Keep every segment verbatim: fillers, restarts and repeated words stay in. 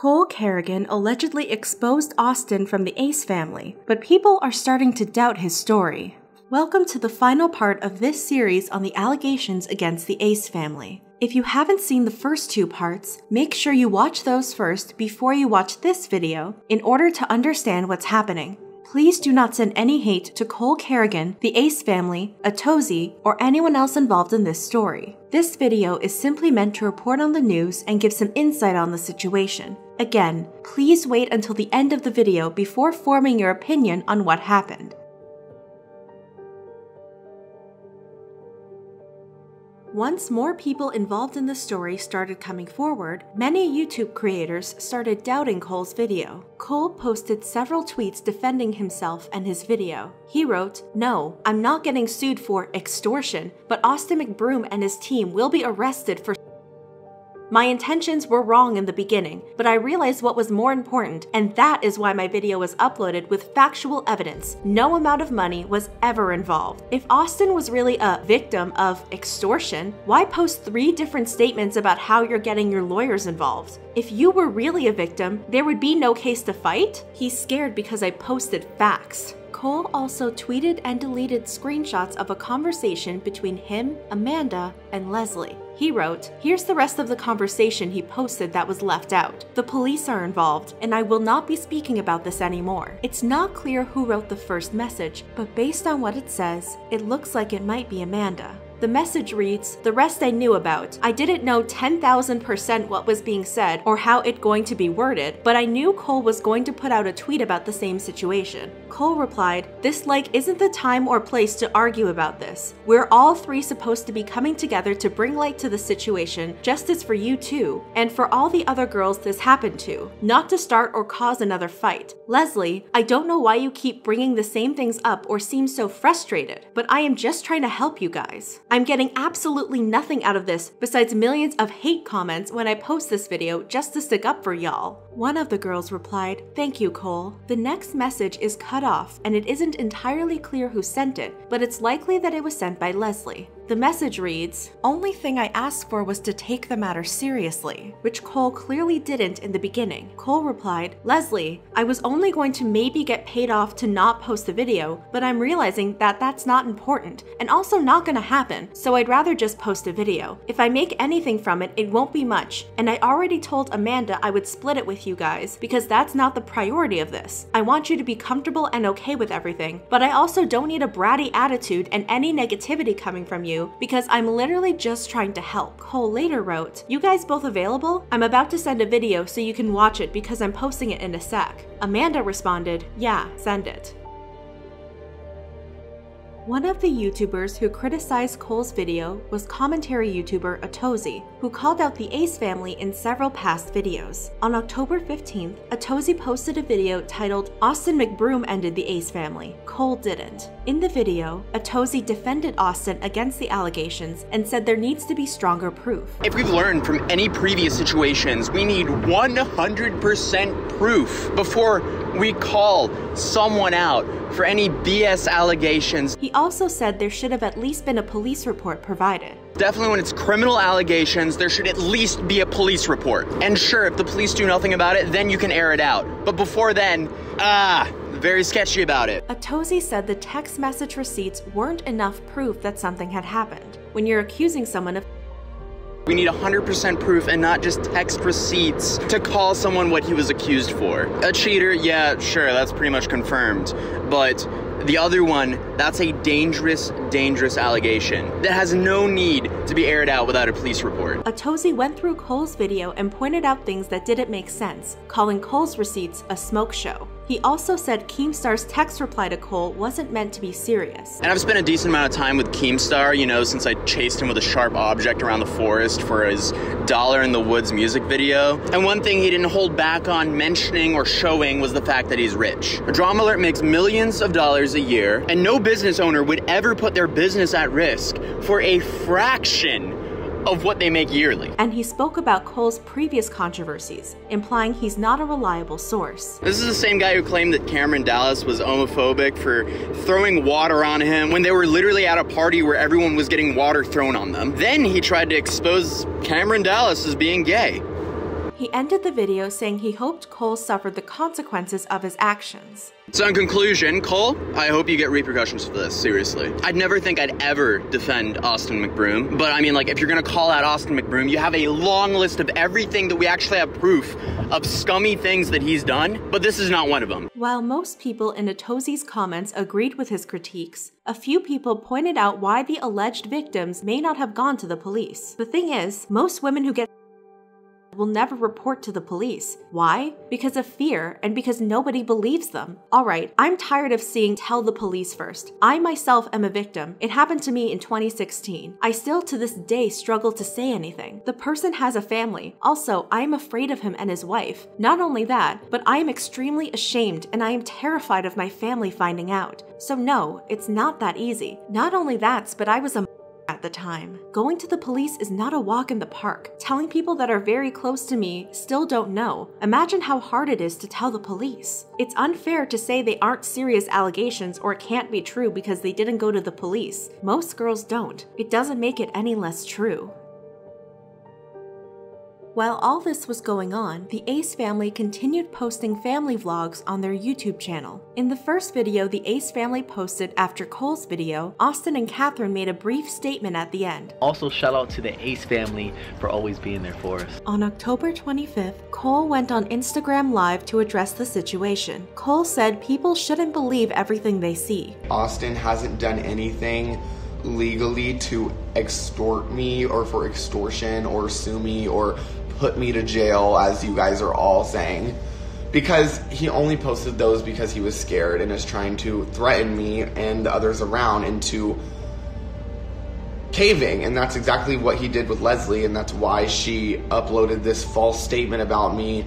Cole Carrigan allegedly exposed Austin from the Ace Family, but people are starting to doubt his story. Welcome to the final part of this series on the allegations against the Ace Family. If you haven't seen the first two parts, make sure you watch those first before you watch this video in order to understand what's happening. Please do not send any hate to Cole Carrigan, the Ace Family, Atozy, or anyone else involved in this story. This video is simply meant to report on the news and give some insight on the situation. Again, please wait until the end of the video before forming your opinion on what happened. Once more people involved in the story started coming forward, many YouTube creators started doubting Cole's video. Cole posted several tweets defending himself and his video. He wrote, "No, I'm not getting sued for extortion, but Austin McBroom and his team will be arrested for My intentions were wrong in the beginning, but I realized what was more important, and that is why my video was uploaded with factual evidence. No amount of money was ever involved." If Austin was really a victim of extortion, why post three different statements about how you're getting your lawyers involved? If you were really a victim, there would be no case to fight? He's scared because I posted facts. Cole also tweeted and deleted screenshots of a conversation between him, Amanda, and Leslie. He wrote, "Here's the rest of the conversation he posted that was left out. The police are involved, and I will not be speaking about this anymore." It's not clear who wrote the first message, but based on what it says, it looks like it might be Amanda. The message reads, "The rest I knew about. I didn't know ten thousand percent what was being said or how it going to be worded, but I knew Cole was going to put out a tweet about the same situation." Cole replied, "This like isn't the time or place to argue about this. We're all three supposed to be coming together to bring light to the situation, justice for you too, and for all the other girls this happened to, not to start or cause another fight. Leslie, I don't know why you keep bringing the same things up or seem so frustrated, but I am just trying to help you guys. I'm getting absolutely nothing out of this besides millions of hate comments when I post this video just to stick up for y'all." One of the girls replied, "Thank you, Cole." The next message is cut off and it isn't entirely clear who sent it, but it's likely that it was sent by Leslie. The message reads, "Only thing I asked for was to take the matter seriously," which Cole clearly didn't in the beginning. Cole replied, "Leslie, I was only going to maybe get paid off to not post the video, but I'm realizing that that's not important and also not gonna happen, so I'd rather just post a video. If I make anything from it, it won't be much, and I already told Amanda I would split it with you guys because that's not the priority of this. I want you to be comfortable and okay with everything, but I also don't need a bratty attitude and any negativity coming from you because I'm literally just trying to help." Cole later wrote, "You guys both available? I'm about to send a video so you can watch it because I'm posting it in a sec." Amanda responded, "Yeah, send it." One of the YouTubers who criticized Cole's video was commentary YouTuber Atozy, who called out the Ace Family in several past videos. On October fifteenth, Atozy posted a video titled, "Austin McBroom Ended the Ace Family, Cole Didn't." In the video, Atozy defended Austin against the allegations and said there needs to be stronger proof. "If we've learned from any previous situations, we need one hundred percent proof before we call someone out for any B S allegations." He also said there should have at least been a police report provided. "Definitely when it's criminal allegations, there should at least be a police report. And sure, if the police do nothing about it, then you can air it out. But before then, ah, very sketchy about it." Atozy said the text message receipts weren't enough proof that something had happened. When you're accusing someone of "We need one hundred percent proof and not just text receipts to call someone what he was accused for. A cheater, yeah, sure, that's pretty much confirmed. But the other one, that's a dangerous, dangerous allegation that has no need to be aired out without a police report." Atozy went through Cole's video and pointed out things that didn't make sense, calling Cole's receipts a smoke show. He also said Keemstar's text reply to Cole wasn't meant to be serious. "And I've spent a decent amount of time with Keemstar, you know, since I chased him with a sharp object around the forest for his Dollar in the Woods music video. And one thing he didn't hold back on mentioning or showing was the fact that he's rich. Drama Alert makes millions of dollars a year, and no business owner would ever put their business at risk for a fraction of what they make yearly." And he spoke about Cole's previous controversies, implying he's not a reliable source. "This is the same guy who claimed that Cameron Dallas was homophobic for throwing water on him when they were literally at a party where everyone was getting water thrown on them. Then he tried to expose Cameron Dallas as being gay." He He ended the video saying he hoped Cole suffered the consequences of his actions. So in conclusion, Cole, I hope you get repercussions for this, seriously. I'd never think I'd ever defend Austin McBroom, but I mean, like, if you're gonna call out Austin McBroom, you have a long list of everything that we actually have proof of scummy things that he's done, but this is not one of them. While most people in Atozy's comments agreed with his critiques, a few people pointed out why the alleged victims may not have gone to the police. The thing is, most women who get will never report to the police. Why? Because of fear and because nobody believes them. All right, I'm tired of seeing tell the police first. I myself am a victim. It happened to me in twenty sixteen. I still to this day struggle to say anything. The person has a family. Also, I am afraid of him and his wife. Not only that, but I am extremely ashamed and I am terrified of my family finding out. So no, it's not that easy. Not only that, but I was a at the time. Going to the police is not a walk in the park. Telling people that are very close to me still don't know. Imagine how hard it is to tell the police. It's unfair to say they aren't serious allegations or can't be true because they didn't go to the police. Most girls don't. It doesn't make it any less true. While all this was going on, the Ace family continued posting family vlogs on their YouTube channel. In the first video the Ace family posted after Cole's video, Austin and Catherine made a brief statement at the end. Also, shout out to the Ace family for always being there for us. On October twenty-fifth, Cole went on Instagram Live to address the situation. Cole said people shouldn't believe everything they see. Austin hasn't done anything legally to extort me or for extortion or sue me or put me to jail, as you guys are all saying, because he only posted those because he was scared and is trying to threaten me and the others around into caving. And that's exactly what he did with Leslie, and that's why she uploaded this false statement about me.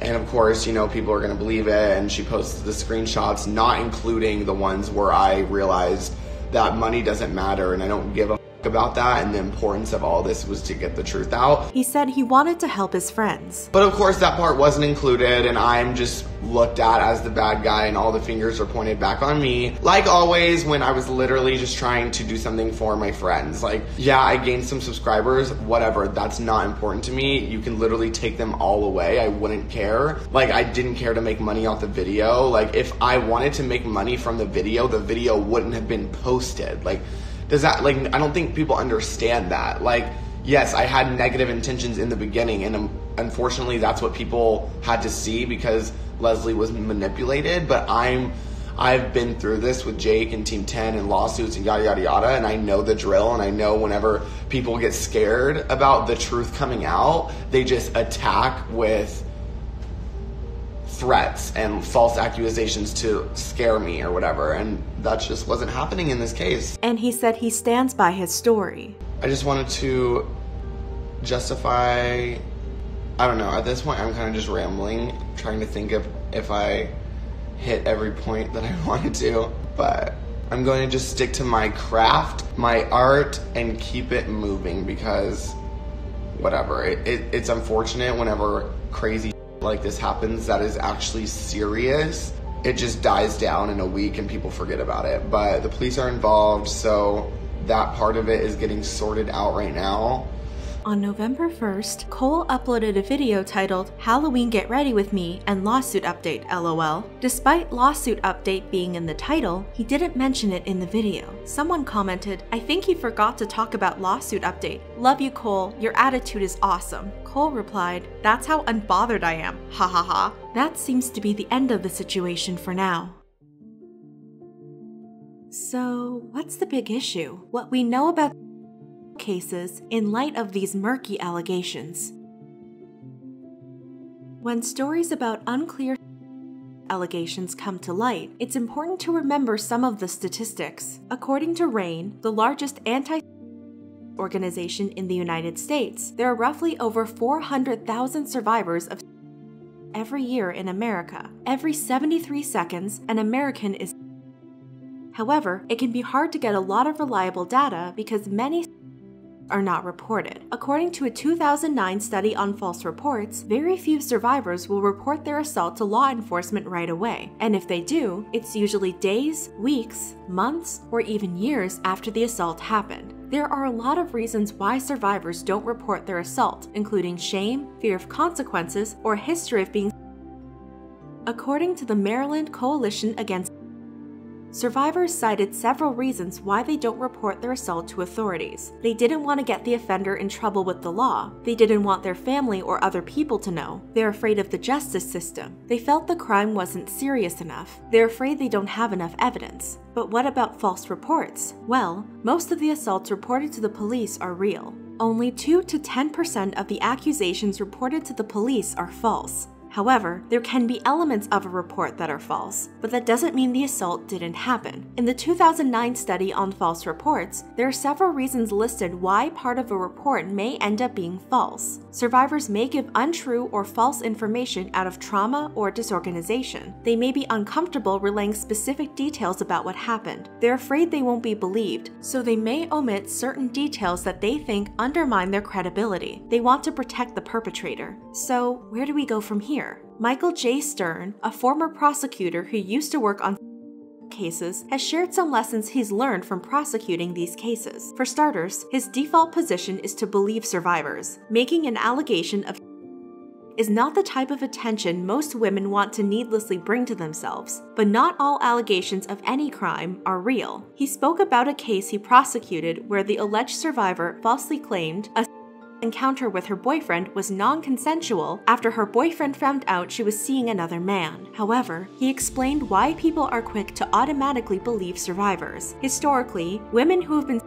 And of course, you know, people are going to believe it, and she posted the screenshots, not including the ones where I realized that money doesn't matter and I don't give a f about that, and the importance of all this was to get the truth out. He said he wanted to help his friends. But of course that part wasn't included, and I'm just looked at as the bad guy and all the fingers are pointed back on me. Like always, when I was literally just trying to do something for my friends. Like, yeah, I gained some subscribers, whatever, that's not important to me. You can literally take them all away, I wouldn't care. Like, I didn't care to make money off the video. Like, if I wanted to make money from the video, the video wouldn't have been posted. Like, does that, like, I don't think people understand that. Like, yes, I had negative intentions in the beginning, and um, unfortunately that's what people had to see because Leslie was manipulated, but I'm, I've been through this with Jake and Team ten and lawsuits and yada yada yada, and I know the drill, and I know whenever people get scared about the truth coming out, they just attack with threats and false accusations to scare me or whatever, and that just wasn't happening in this case. And he said he stands by his story. I just wanted to justify, I don't know, at this point I'm kind of just rambling, trying to think of if I hit every point that I wanted to, but I'm going to just stick to my craft, my art, and keep it moving because whatever. It, it, it's unfortunate whenever crazy like this happens that is actually serious. It just dies down in a week and people forget about it, but the police are involved, so that part of it is getting sorted out right now. On November first, Cole uploaded a video titled Halloween Get Ready With Me and Lawsuit Update L O L. Despite Lawsuit Update being in the title, he didn't mention it in the video. Someone commented, "I think he forgot to talk about Lawsuit Update. Love you, Cole. Your attitude is awesome." Cole replied, "That's how unbothered I am. Ha ha ha." That seems to be the end of the situation for now. So, what's the big issue? What we know about cases in light of these murky allegations. When stories about unclear allegations come to light, it's important to remember some of the statistics. According to RAINN, the largest anti organization in the United States, there are roughly over four hundred thousand survivors of every year in America. Every seventy-three seconds, an American is. However, it can be hard to get a lot of reliable data because many are not reported. According to a two thousand nine study on false reports, very few survivors will report their assault to law enforcement right away, and if they do, it's usually days, weeks, months, or even years after the assault happened. There are a lot of reasons why survivors don't report their assault, including shame, fear of consequences, or history of being. According to the Maryland Coalition Against, survivors cited several reasons why they don't report their assault to authorities. They didn't want to get the offender in trouble with the law. They didn't want their family or other people to know. They're afraid of the justice system. They felt the crime wasn't serious enough. They're afraid they don't have enough evidence. But what about false reports? Well, most of the assaults reported to the police are real. Only two to ten percent of the accusations reported to the police are false. However, there can be elements of a report that are false, but that doesn't mean the assault didn't happen. In the two thousand nine study on false reports, there are several reasons listed why part of a report may end up being false. Survivors may give untrue or false information out of trauma or disorganization. They may be uncomfortable relaying specific details about what happened. They're afraid they won't be believed, so they may omit certain details that they think undermine their credibility. They want to protect the perpetrator. So, where do we go from here? Michael J. Stern, a former prosecutor who used to work on cases, has shared some lessons he's learned from prosecuting these cases. For starters, his default position is to believe survivors. Making an allegation of is not the type of attention most women want to needlessly bring to themselves, but not all allegations of any crime are real. He spoke about a case he prosecuted where the alleged survivor falsely claimed a encounter with her boyfriend was non-consensual after her boyfriend found out she was seeing another man. However, he explained why people are quick to automatically believe survivors. Historically, women who have been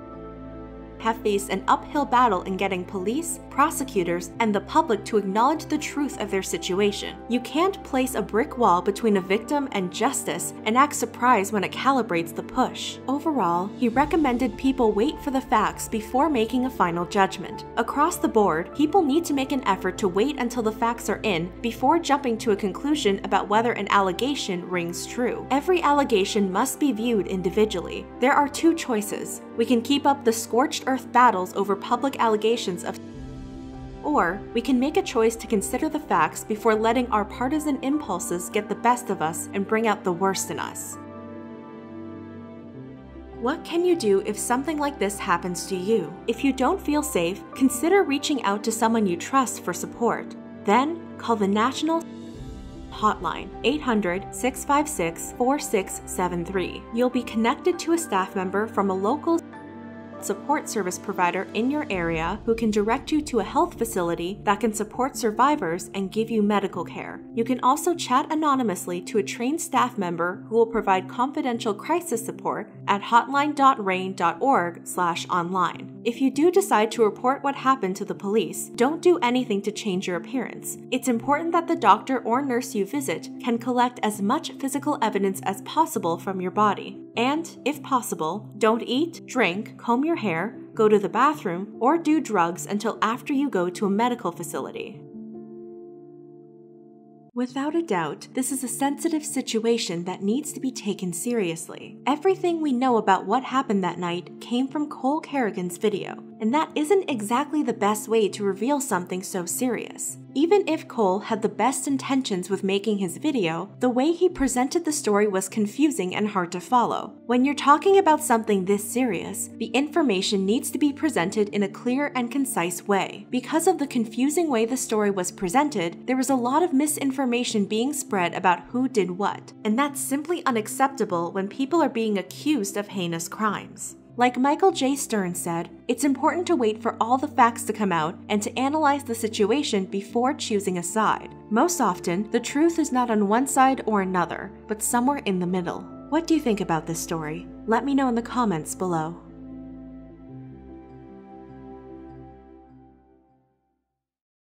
have faced an uphill battle in getting police, prosecutors, and the public to acknowledge the truth of their situation. You can't place a brick wall between a victim and justice and act surprised when it calibrates the push. Overall, he recommended people wait for the facts before making a final judgment. Across the board, people need to make an effort to wait until the facts are in before jumping to a conclusion about whether an allegation rings true. Every allegation must be viewed individually. There are two choices. We can keep up the scorched earth Earth battles over public allegations of, or we can make a choice to consider the facts before letting our partisan impulses get the best of us and bring out the worst in us. What can you do if something like this happens to you? If you don't feel safe, consider reaching out to someone you trust for support. Then, call the National Hotline, eight hundred, six five six, four six seven three. You'll be connected to a staff member from a local support service provider in your area who can direct you to a health facility that can support survivors and give you medical care. You can also chat anonymously to a trained staff member who will provide confidential crisis support at hotline dot rainn dot org slash online. If you do decide to report what happened to the police, don't do anything to change your appearance. It's important that the doctor or nurse you visit can collect as much physical evidence as possible from your body. And, if possible, don't eat, drink, comb your hair, go to the bathroom, or do drugs until after you go to a medical facility. Without a doubt, this is a sensitive situation that needs to be taken seriously. Everything we know about what happened that night came from Cole Carrigan's video, and that isn't exactly the best way to reveal something so serious. Even if Cole had the best intentions with making his video, the way he presented the story was confusing and hard to follow. When you're talking about something this serious, the information needs to be presented in a clear and concise way. Because of the confusing way the story was presented, there was a lot of misinformation being spread about who did what, and that's simply unacceptable when people are being accused of heinous crimes. Like Michael J. Stern said, it's important to wait for all the facts to come out and to analyze the situation before choosing a side. Most often, the truth is not on one side or another, but somewhere in the middle. What do you think about this story? Let me know in the comments below.